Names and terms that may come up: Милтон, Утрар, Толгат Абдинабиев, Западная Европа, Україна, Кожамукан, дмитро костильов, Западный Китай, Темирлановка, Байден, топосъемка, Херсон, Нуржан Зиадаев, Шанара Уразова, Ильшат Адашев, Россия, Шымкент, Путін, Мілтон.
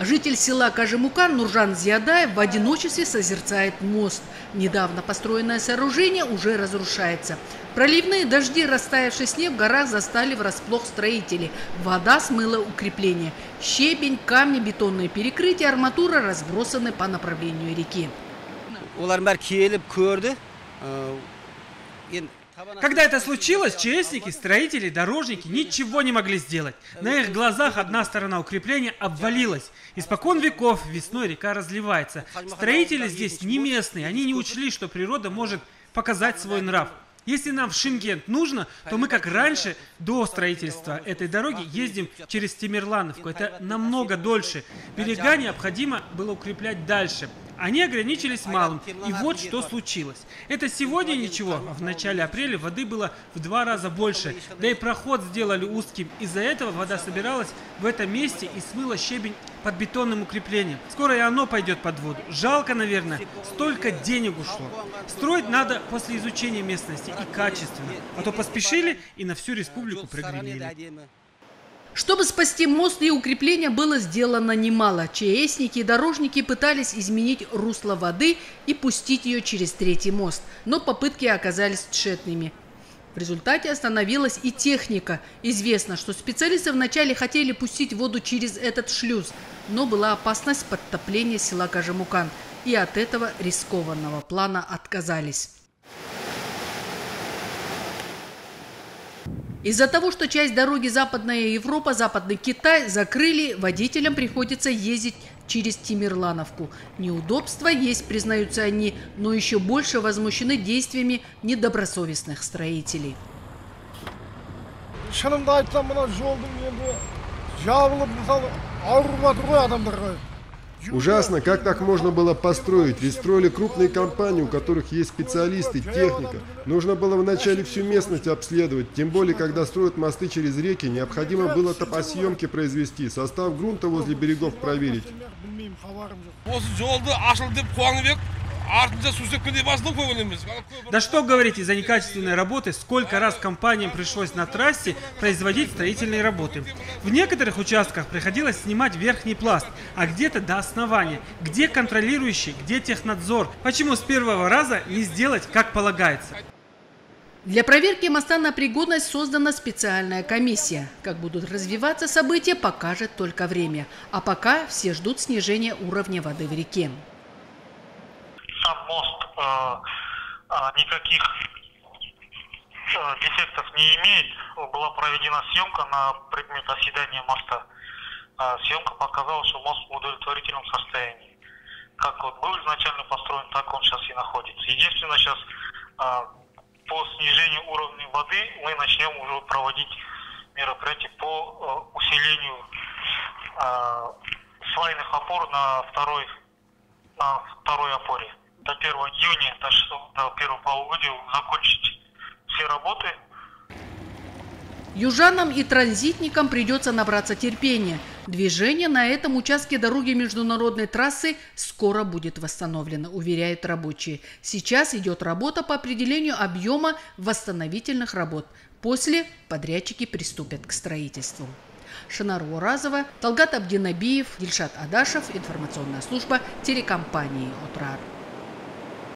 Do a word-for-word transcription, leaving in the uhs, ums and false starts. Житель села Кожамукан Нуржан Зиадаев в одиночестве созерцает мост. Недавно построенное сооружение уже разрушается. Проливные дожди, растаявший снег в горах, застали врасплох строителей. Вода смыла укрепление. Щебень, камни, бетонные перекрытия, арматура разбросаны по направлению реки. Когда это случилось, ЧСники, строители, дорожники ничего не могли сделать. На их глазах одна сторона укрепления обвалилась. Испокон веков весной река разливается. Строители здесь не местные, они не учли, что природа может показать свой нрав. Если нам в Шымкент нужно, то мы, как раньше, до строительства этой дороги ездим через Темирлановку. Это намного дольше. Берега необходимо было укреплять дальше. Они ограничились малым. И вот что случилось. Это сегодня ничего. В начале апреля воды было в два раза больше. Да и проход сделали узким. Из-за этого вода собиралась в этом месте и смыла щебень под бетонным укреплением. Скоро и оно пойдет под воду. Жалко, наверное. Столько денег ушло. Строить надо после изучения местности и качественно. А то поспешили и на всю республику прогремели. Чтобы спасти мост и укрепления, было сделано немало. ЧСники и дорожники пытались изменить русло воды и пустить ее через третий мост. Но попытки оказались тщетными. В результате остановилась и техника. Известно, что специалисты вначале хотели пустить воду через этот шлюз. Но была опасность подтопления села Кожамукан. И от этого рискованного плана отказались. Из-за того, что часть дороги Западная Европа, Западный Китай закрыли, водителям приходится ездить через Темирлановку. Неудобства есть, признаются они, но еще больше возмущены действиями недобросовестных строителей. Ужасно, как так можно было построить, ведь строили крупные компании, у которых есть специалисты, техника. Нужно было вначале всю местность обследовать, тем более, когда строят мосты через реки, необходимо было топосъемки произвести, состав грунта возле берегов проверить. Да что говорить, из-за некачественной работы сколько раз компаниям пришлось на трассе производить строительные работы. В некоторых участках приходилось снимать верхний пласт, а где-то до основания. Где контролирующий, где технадзор? Почему с первого раза не сделать, как полагается? Для проверки моста на пригодность создана специальная комиссия. Как будут развиваться события, покажет только время. А пока все ждут снижения уровня воды в реке. Сам мост э, никаких э, дефектов не имеет. Была проведена съемка на предмет оседания моста. Э, съемка показала, что мост в удовлетворительном состоянии. Как вот был изначально построен, так он сейчас и находится. Единственное, сейчас э, по снижению уровня воды мы начнем уже проводить мероприятия по э, усилению э, свайных опор на второй, на второй опоре. До первого июня, до первого полугодия закончить все работы. Южанам и транзитникам придется набраться терпения. Движение на этом участке дороги международной трассы скоро будет восстановлено, уверяют рабочие. Сейчас идет работа по определению объема восстановительных работ. После подрядчики приступят к строительству. Шанара Уразова, Толгат Абдинабиев, Ильшат Адашев, информационная служба телекомпании «Утрар».